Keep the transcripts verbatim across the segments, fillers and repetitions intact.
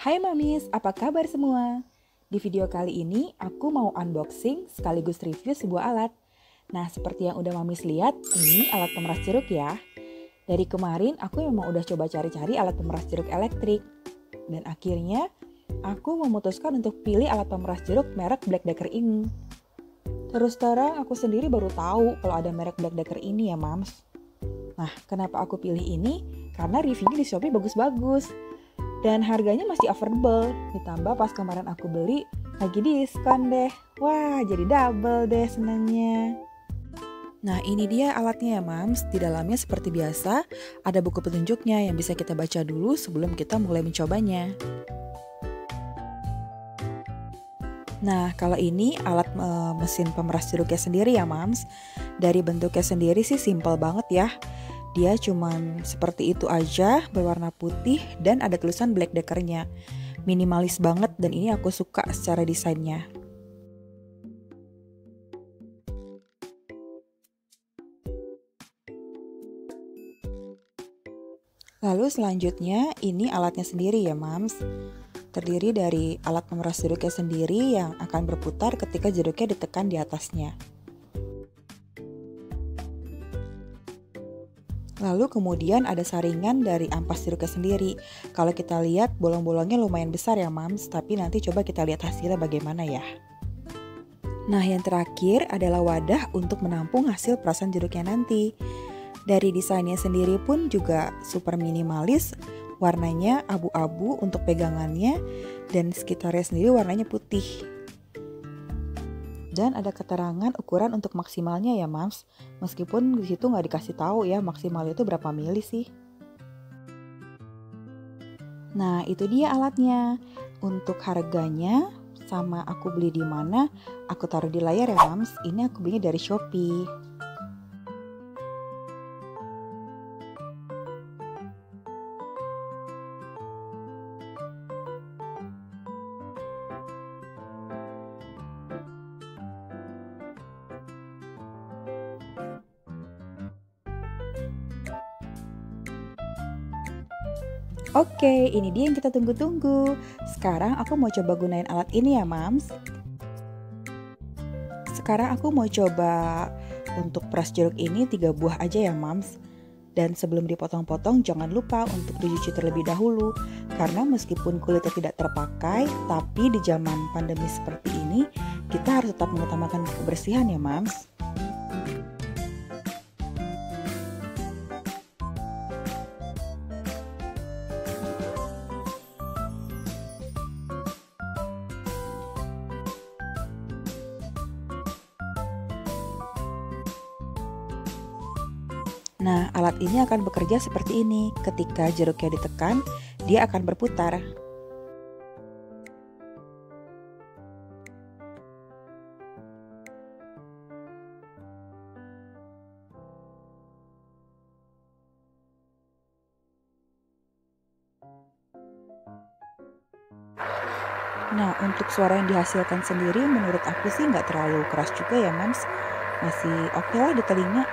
Hai Mamis, apa kabar semua? Di video kali ini aku mau unboxing sekaligus review sebuah alat. Nah, seperti yang udah Mamis lihat, ini alat pemeras jeruk ya. Dari kemarin aku memang udah coba cari-cari alat pemeras jeruk elektrik. Dan akhirnya aku memutuskan untuk pilih alat pemeras jeruk merek Black Decker ini. Terus terang aku sendiri baru tahu kalau ada merek Black Decker ini ya Mams. Nah, kenapa aku pilih ini? Karena reviewnya di Shopee bagus-bagus. Dan harganya masih affordable, ditambah pas kemarin aku beli lagi diskon deh. Wah, jadi double deh senangnya. Nah, ini dia alatnya ya Mams. Di dalamnya seperti biasa ada buku petunjuknya yang bisa kita baca dulu sebelum kita mulai mencobanya. Nah, kalau ini alat e, mesin pemeras jeruknya sendiri ya Mams. Dari bentuknya sendiri sih simple banget ya. Dia cuman seperti itu aja, berwarna putih dan ada tulisan Black Decker-nya. Minimalis banget dan ini aku suka secara desainnya. Lalu selanjutnya ini alatnya sendiri ya Mams. Terdiri dari alat pemeras jeruknya sendiri yang akan berputar ketika jeruknya ditekan di atasnya. Lalu kemudian ada saringan dari ampas jeruknya sendiri. Kalau kita lihat bolong-bolongnya lumayan besar ya Mams, tapi nanti coba kita lihat hasilnya bagaimana ya. Nah, yang terakhir adalah wadah untuk menampung hasil perasan jeruknya nanti. Dari desainnya sendiri pun juga super minimalis. Warnanya abu-abu untuk pegangannya dan sekitarnya sendiri warnanya putih. Dan ada keterangan ukuran untuk maksimalnya ya Mams, meskipun di situ nggak dikasih tahu ya maksimal itu berapa mili sih. Nah, itu dia alatnya. Untuk harganya sama aku beli di mana, aku taruh di layar ya Mams. Ini aku belinya dari Shopee. Oke, ini dia yang kita tunggu-tunggu. Sekarang aku mau coba gunain alat ini ya Mams. Sekarang aku mau coba untuk peras jeruk ini tiga buah aja ya Mams. Dan sebelum dipotong-potong jangan lupa untuk dicuci terlebih dahulu. Karena meskipun kulitnya tidak terpakai, tapi di zaman pandemi seperti ini kita harus tetap mengutamakan kebersihan ya Mams. Nah, alat ini akan bekerja seperti ini. Ketika jeruknya ditekan, dia akan berputar. Nah, untuk suara yang dihasilkan sendiri menurut aku sih nggak terlalu keras juga ya Mams. Masih oke lah di telinga.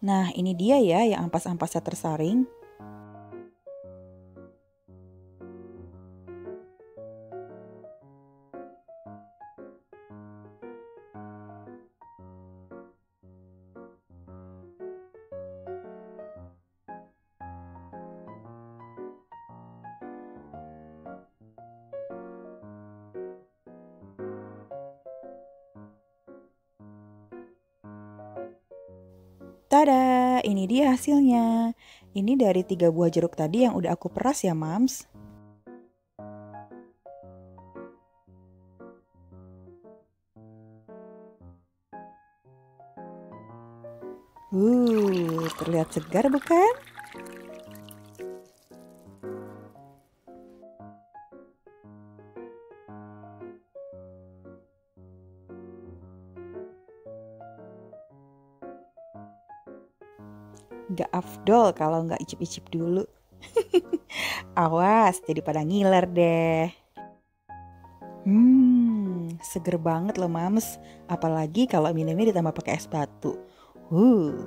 Nah, ini dia ya yang ampas-ampasnya tersaring. Tada, ini dia hasilnya. Ini dari tiga buah jeruk tadi yang udah aku peras ya Mams. Uh, terlihat segar bukan? Nggak afdol kalau nggak icip-icip dulu. Awas, jadi pada ngiler deh. Hmm, seger banget loh Mams. Apalagi kalau minumnya ditambah pakai es batu. Huh.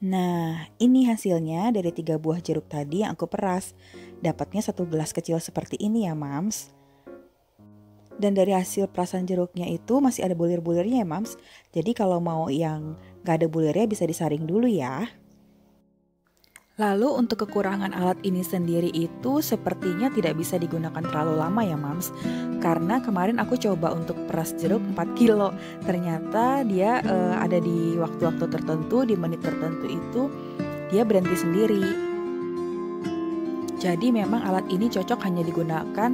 Nah, ini hasilnya dari tiga buah jeruk tadi yang aku peras. Dapatnya satu gelas kecil seperti ini ya Mams. Dan dari hasil perasan jeruknya itu masih ada bulir-bulirnya ya Mams. Jadi kalau mau yang gak ada bulirnya bisa disaring dulu ya. Lalu untuk kekurangan alat ini sendiri itu sepertinya tidak bisa digunakan terlalu lama ya Mams. Karena kemarin aku coba untuk peras jeruk empat kilo. Ternyata dia uh, ada di waktu-waktu tertentu, di menit tertentu itu dia berhenti sendiri. Jadi memang alat ini cocok hanya digunakan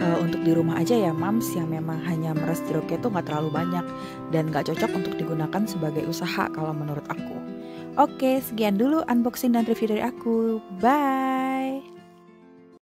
uh, untuk di rumah aja ya Mams. Yang memang hanya meras jeruknya tuh gak terlalu banyak. Dan gak cocok untuk digunakan sebagai usaha kalau menurut aku. Oke, sekian dulu unboxing dan review dari aku. Bye!